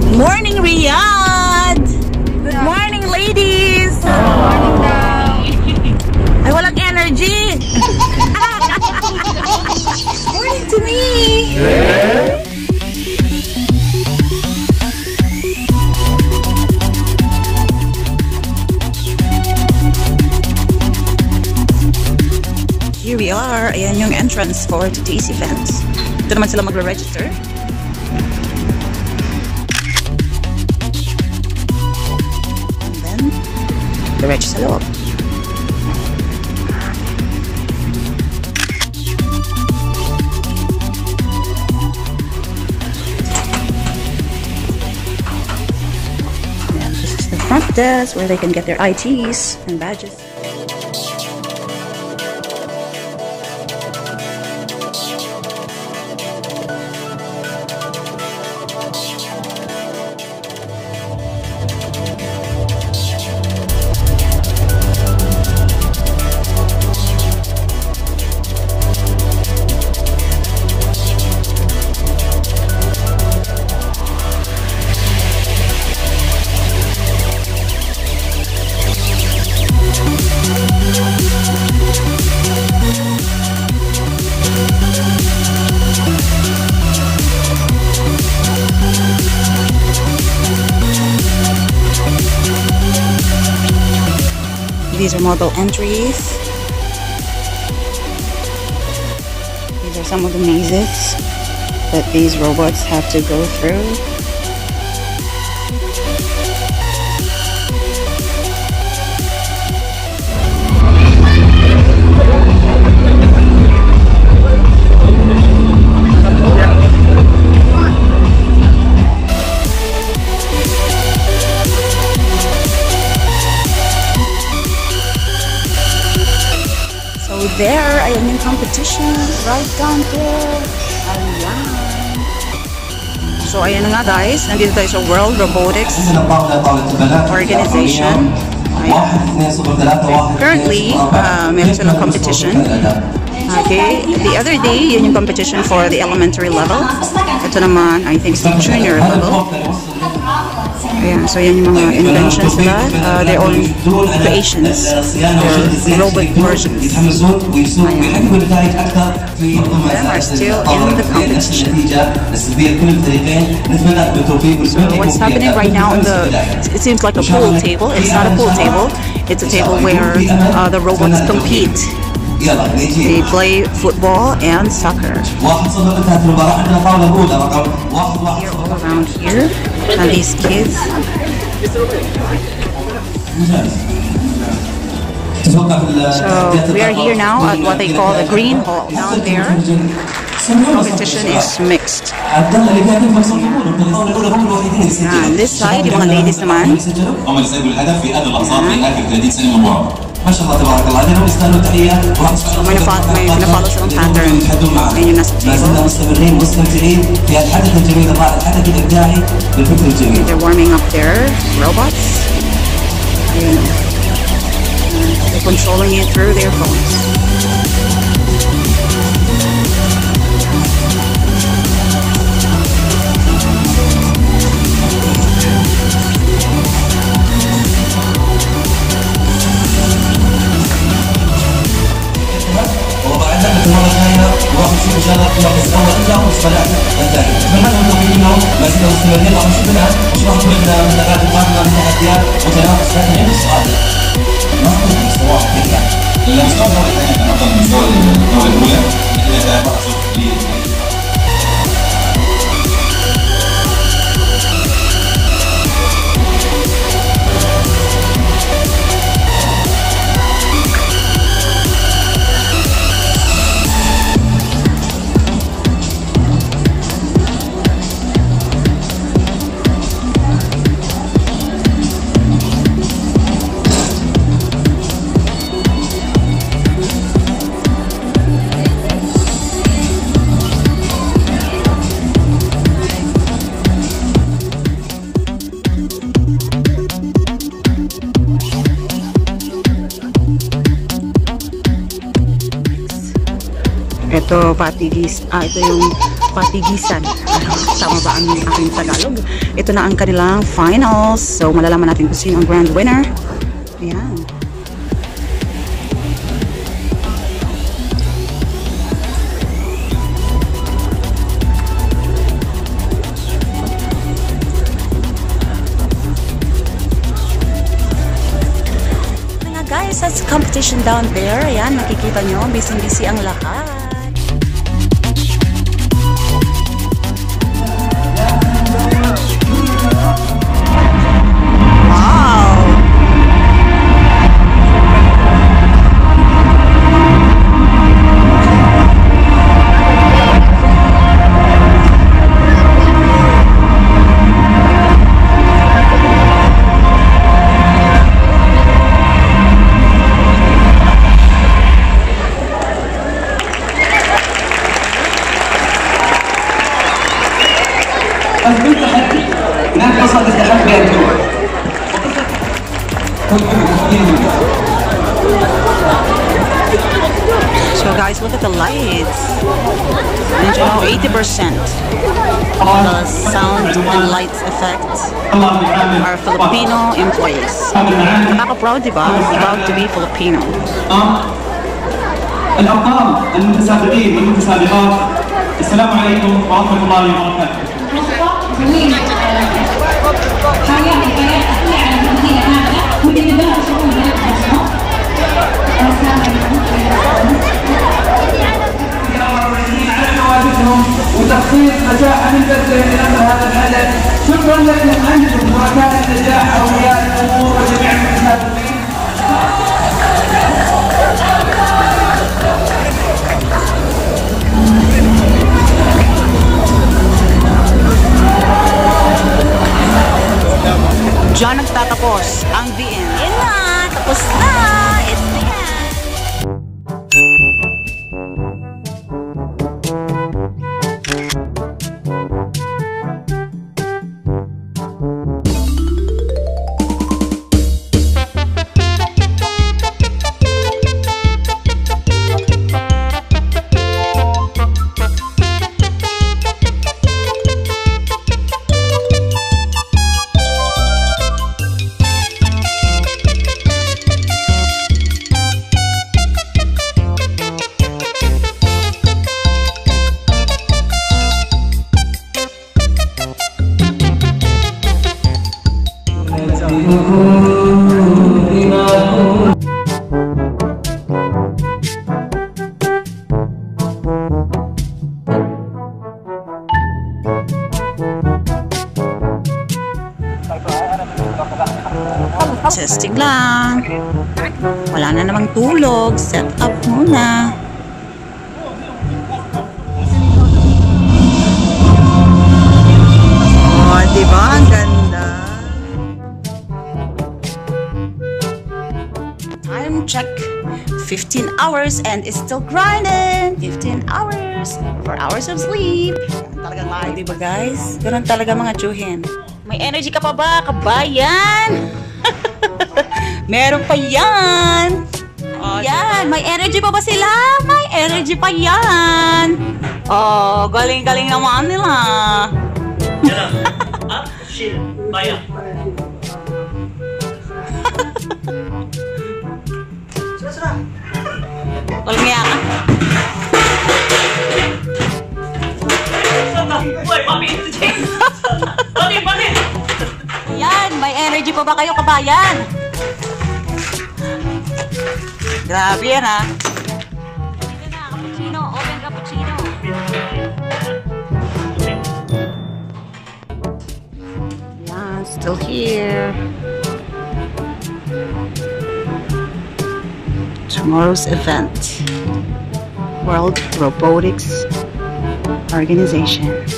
Good morning, Riyadh! Good morning, ladies! Good morning daw! Ay, walang energy! Morning to me! Yeah. Here we are! Ayan yung entrance for today's event. Ito naman sila magre-register. And then, diretso sa loob. And this is the front desk where they can get their IDs and badges. These are model entries. These are some of the mazes that these robots have to go through. There, I am in competition right down there. Ayan. So, ayan na nga guys. Nandito tayo sa World Robotics Organization. Ayan. Currently, meron silang competition. Okay, the other day, yun yung competition for the elementary level. Ito naman, I think, sa junior level. Ayan, so yan yung mga inventions nila, their own creations, their robot versions. Them are still in the competition. So what's happening right now, it seems like a pool table. It's not a pool table, it's a table where the robots compete. They play football and soccer. Here, all around here, and these kids. So we are here now at what they call the green hall down there. Competition is mixed. And this side, yung mga ladies naman. So, may napalo silang pattern. Ayun yung nasa table. They're warming up their robots. Ayun. They're controlling it through their phones. Ito yung kapatigisan. Tama ba ang aking Tagalog? Ito na ang kanilang finals. So malalaman natin kung sino ang grand winner. Ayan. Guys, that's competition down there. Ayan, makikita nyo, busy-busy ang lahat. So guys, look at the lights. Oh, 80% of the sound and lights effects are Filipino employees. Nakaka-proud, diba? Proud to be Filipino. Assalamu alaikum wa rahmatullahi wa barakatuh. Diyan nagtatapos ang BN. Yan na! Tapos na! It's the end! Testing lang. Wala na namang tulog. Set up muna. Oh, diba? Ang ganda. Time check. 15 hours and it's still grinding. 15 hours. 4 hours of sleep. Ganun talaga lang, diba guys? Ganun talaga mga chuhin. May energy ka pa ba, kabayan? Meron pa yan! Ayan! May energy pa ba sila? May energy pa yan! Oh, galing-galing naman nila! Up, shield, baya! Sura-sura! Walang niya ka! Uy, papi! Pati, pati! Ayan! May energy pa ba kayo, kabayan? Grabe yan ha. Open na, cappuccino. Open cappuccino. Yeah, still here. Tomorrow's event. World Robotics Organization.